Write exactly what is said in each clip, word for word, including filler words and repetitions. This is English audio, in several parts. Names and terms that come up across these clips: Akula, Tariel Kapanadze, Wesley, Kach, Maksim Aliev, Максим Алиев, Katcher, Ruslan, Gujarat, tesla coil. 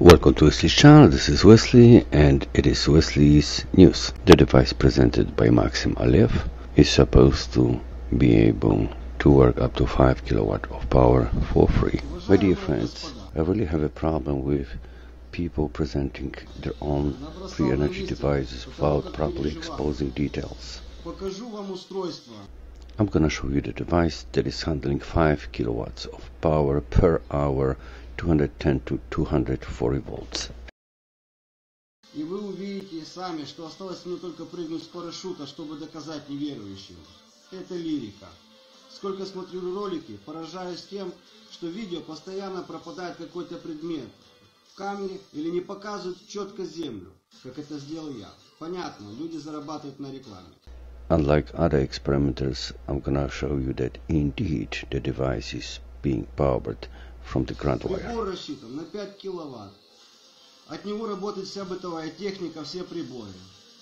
Welcome to Wesley's channel. This is Wesley and it is Wesley's news. The device presented by Maksim Aliev is supposed to be able to work up to five kilowatt of power for free. My dear friends, I really have a problem with people presenting their own free energy devices without properly exposing details. I'm gonna show you the device that is handling five kilowatts of power per hour, two hundred ten to two hundred forty volts. И вы увидите сами, что осталось мне только прыгнуть с парашюта, чтобы доказать неверующим. Это лирика. Сколько смотрю ролики, поражаюсь тем, что в видео постоянно пропадает какой-то предмет в камере или не показывают четко землю, как это сделал я. Понятно, люди зарабатывают на рекламе. Unlike other experimenters, I'm gonna show you that indeed the device is being powered from the ground wire. Прибор рассчитан на пять киловатт. От него работает вся бытовая техника, все приборы.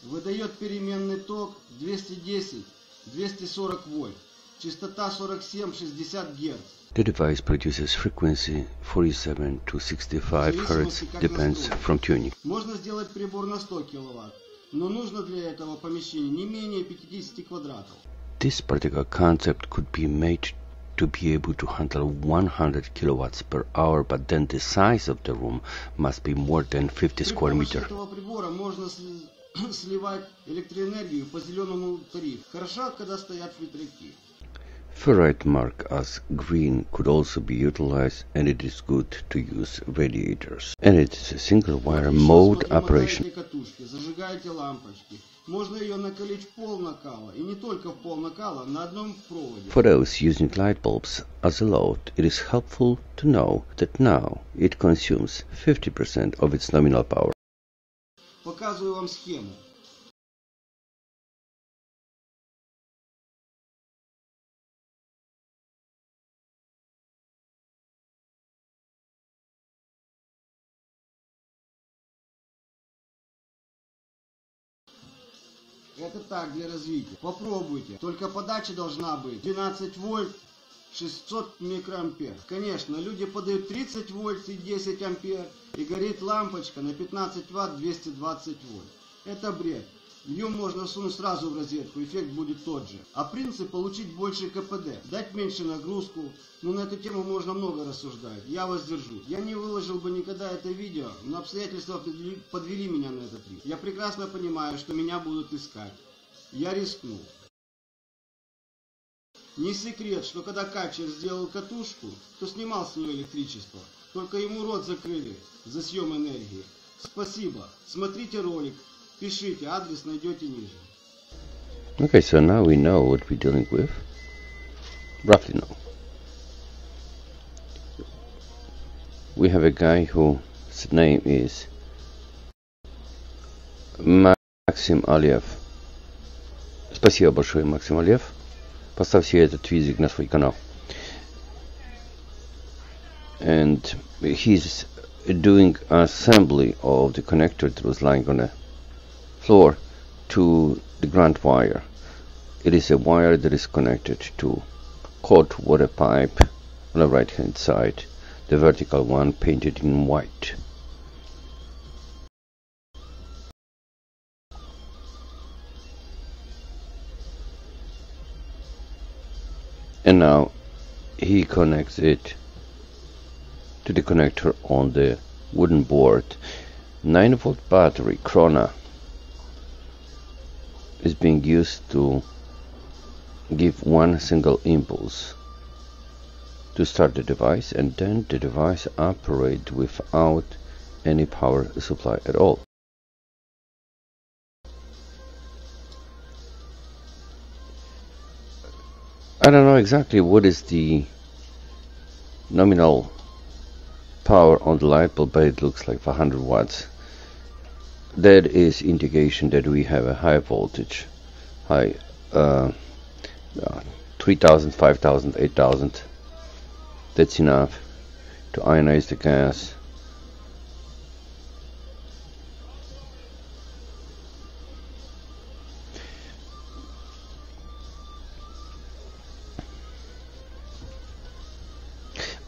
Выдает переменный ток двести десять — двести сорок вольт. Частота сорок семь — шестьдесят герц. The device produces frequency forty-seven to sixty-five hertz, depends from tuning. Можно сделать прибор на сто киловатт, но нужно для этого помещение не менее пятидесяти квадратов. This particular concept could be made to be able to handle one hundred kilowatts per hour, but then the size of the room must be more than fifty square meters. Этого прибора можно сливать электроэнергию по зеленому тарифу. Хорошо, когда стоят ветряки. Ferrite marked as green could also be utilized, and it is good to use radiators. And it is a single wire mode operation. Зажигайте лампочки. Можно ее накалить в пол накала, и не только в пол накала, на одном проводе. For those using light bulbs as a load, it is helpful to know that now it consumes fifty percent of its nominal power. Показываю вам схему. Это так, для развития. Попробуйте. Только подача должна быть двенадцать вольт шестьсот микроампер. Конечно, люди подают тридцать вольт и десять ампер, и горит лампочка на пятнадцать ватт двести двадцать вольт. Это бред. Ее можно сунуть сразу в розетку, эффект будет тот же. А принцип — получить больше КПД, дать меньше нагрузку. Но на эту тему можно много рассуждать, я воздержусь. Я не выложил бы никогда это видео, но обстоятельства подвели меня на этот риск. Я прекрасно понимаю, что меня будут искать. Я рискну. Не секрет, что когда Качер сделал катушку, то снимал с нее электричество. Только ему рот закрыли за съем энергии. Спасибо, смотрите ролик. Пишите, адрес найдете ниже. Okay, so now we know what we're dealing with. Roughly know. We have a guy whose name is Максим Алиев. Спасибо большое, Максим Алиев. Поставь себе этот видик на свой канал. And he's doing assembly of the connector that was lying on a floor to the ground wire. It is a wire that is connected to hot water pipe on the right hand side, the vertical one painted in white. And now he connects it to the connector on the wooden board. nine volt battery Krona is being used to give one single impulse to start the device, and then the device operates without any power supply at all. I don't know exactly what is the nominal power on the light bulb, but it looks like one hundred watts. That is indication that we have a high voltage, high uh, uh, three thousand, five thousand, eight thousand. That's enough to ionize the gas.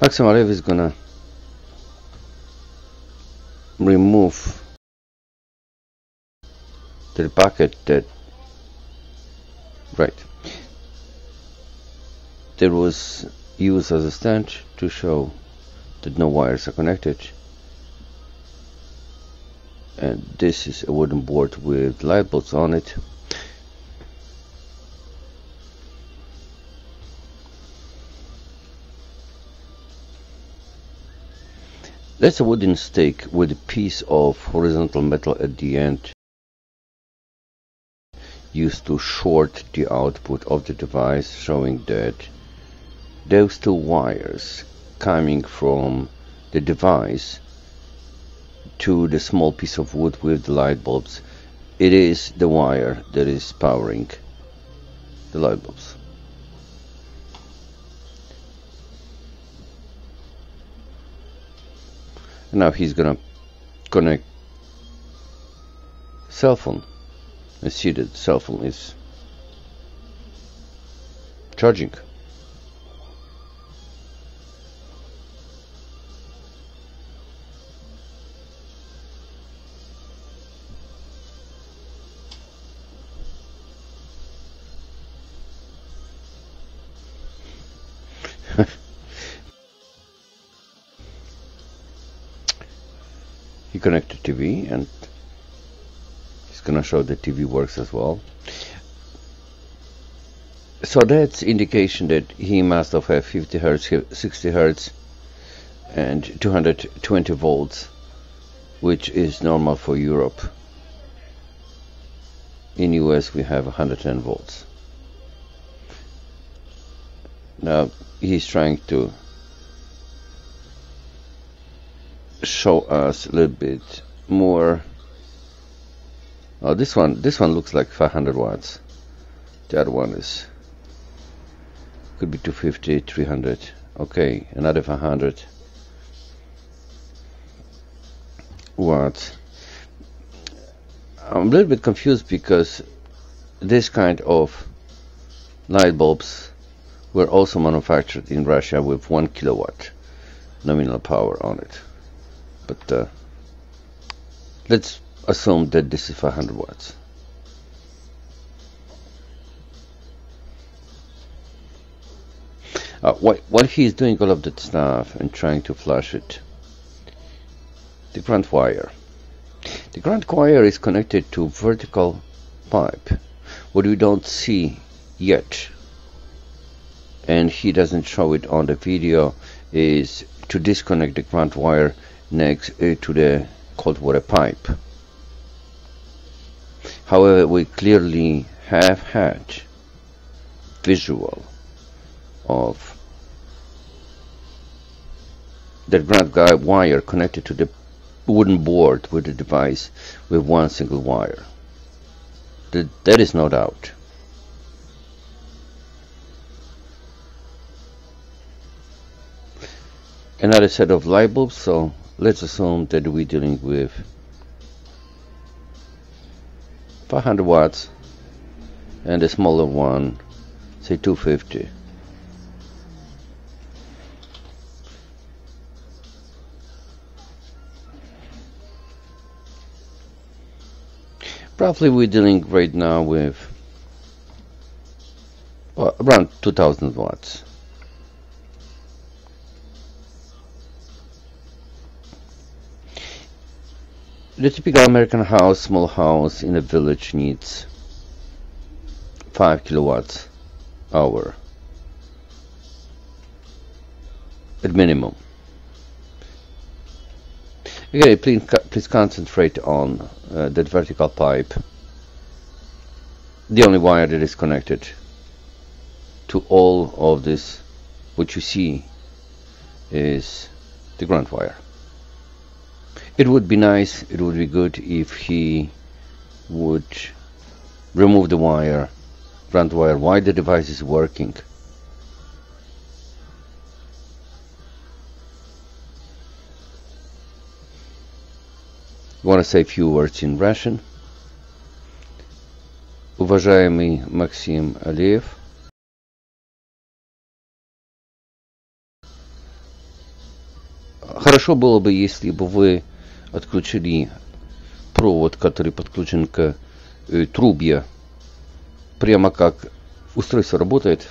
Maksim Aliev is gonna remove the bucket that, right, that was used as a stand to show that no wires are connected. And this is a wooden board with light bulbs on it. That's a wooden stake with a piece of horizontal metal at the end, used to short the output of the device, showing that those two wires coming from the device to the small piece of wood with the light bulbs, it is the wire that is powering the light bulbs. Now he's gonna connect cell phone and see that the cell phone is charging. He connected T V and he's gonna show the T V works as well. So that's indication that he must have had fifty hertz, sixty hertz and two hundred twenty volts, which is normal for Europe. In U S we have one hundred ten volts. Now he's trying to show us a little bit more. Oh, this one this one looks like five hundred watts. The other one is, could be two fifty, three hundred. Okay, another five hundred watts. I'm a little bit confused because this kind of light bulbs were also manufactured in Russia with one kilowatt nominal power on it. But uh, let's assume that this is five hundred watts. Uh, wh while he is doing all of that stuff and trying to flush it, the ground wire. The ground wire is connected to vertical pipe, what you don't see yet, and he doesn't show it on the video, is to disconnect the ground wire next uh, to the cold water pipe. However, we clearly have had visual of the ground wire connected to the wooden board with the device with one single wire. That, that is no doubt. Another set of light bulbs, so let's assume that we're dealing with five hundred watts and a smaller one, say two fifty. Probably we're dealing right now with, well, around two thousand watts. The typical American house, small house in a village, needs five kilowatts hour at minimum. Okay, please, please concentrate on uh, that vertical pipe, the only wire that is connected to all of this. What you see is the ground wire. It would be nice, it would be good if he would remove the wire, ground wire, while the device is working. I want to say a few words in Russian. Уважаемый Максим Алиев, хорошо было бы, если бы вы отключили провод, который подключен к э, трубе, прямо как устройство работает.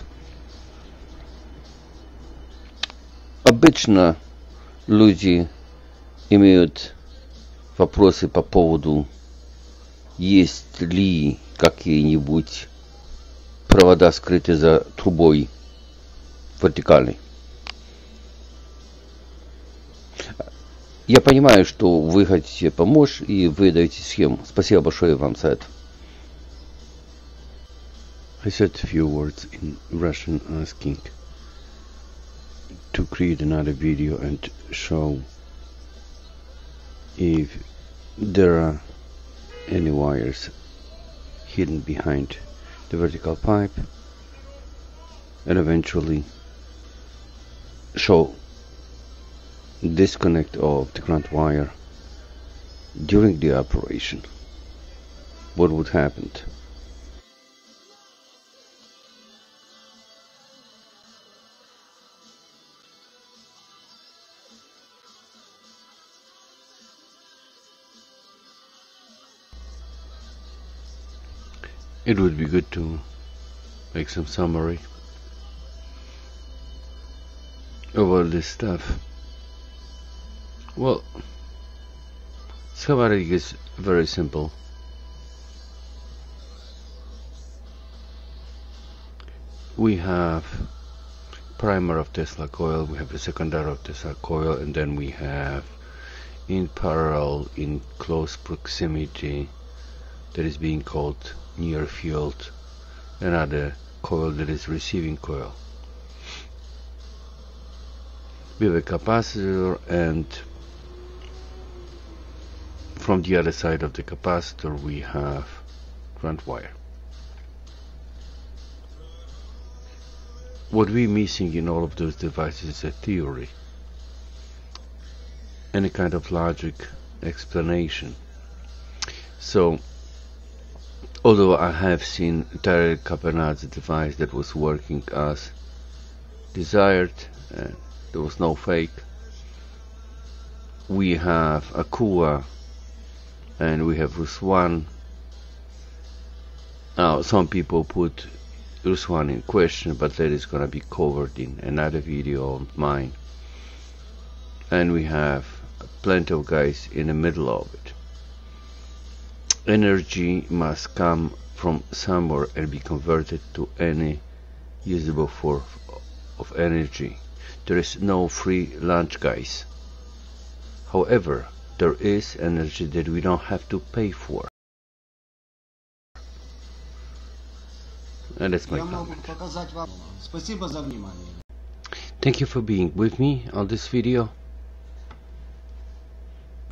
Обычно люди имеют вопросы по поводу, есть ли какие-нибудь провода скрыты за трубой вертикальной. Я понимаю, что вы хотите помочь и вы даете схему. Спасибо большое вам за это. I said a few words in Russian asking to create another video and show if there are any wires hidden behind the vertical pipe, and eventually show disconnect of the ground wire during the operation. What would happen? It would be good to make some summary of all this stuff. Well, schematic is very simple. We have primer of Tesla coil, we have a secondary of Tesla coil, and then we have in parallel, in close proximity, that is being called near field, another coil that is receiving coil. We have a capacitor, and from the other side of the capacitor we have ground wire. What we're missing in all of those devices is a theory, any kind of logic explanation. So although I have seen Tariel Kapanadze device that was working as desired, and there was no fake, we have Akula and we have Ruslan. Now some people put Ruslan in question, but that is gonna be covered in another video of mine, and we have plenty of guys in the middle of it. Energy must come from somewhere and be converted to any usable form of energy. There is no free lunch, guys. However, there is energy that we don't have to pay for. And that's my comment. Thank you for being with me on this video.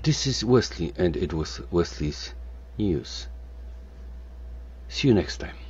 This is Wesley, and it was Wesley's News. See you next time.